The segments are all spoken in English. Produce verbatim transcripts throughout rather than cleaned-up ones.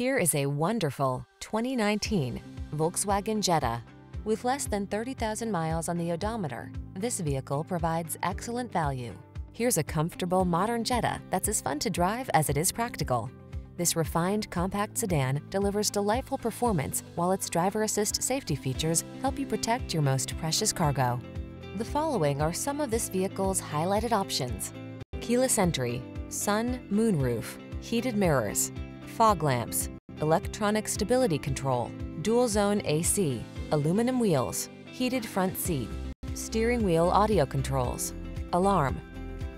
Here is a wonderful twenty nineteen Volkswagen Jetta. With less than thirty thousand miles on the odometer, this vehicle provides excellent value. Here's a comfortable modern Jetta that's as fun to drive as it is practical. This refined compact sedan delivers delightful performance, while its driver assist safety features help you protect your most precious cargo. The following are some of this vehicle's highlighted options: keyless entry, sun, moonroof, heated mirrors, fog lamps, electronic stability control, dual zone A C, aluminum wheels, heated front seat, steering wheel audio controls, alarm.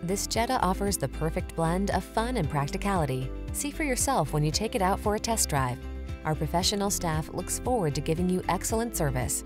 This Jetta offers the perfect blend of fun and practicality. See for yourself when you take it out for a test drive. Our professional staff looks forward to giving you excellent service.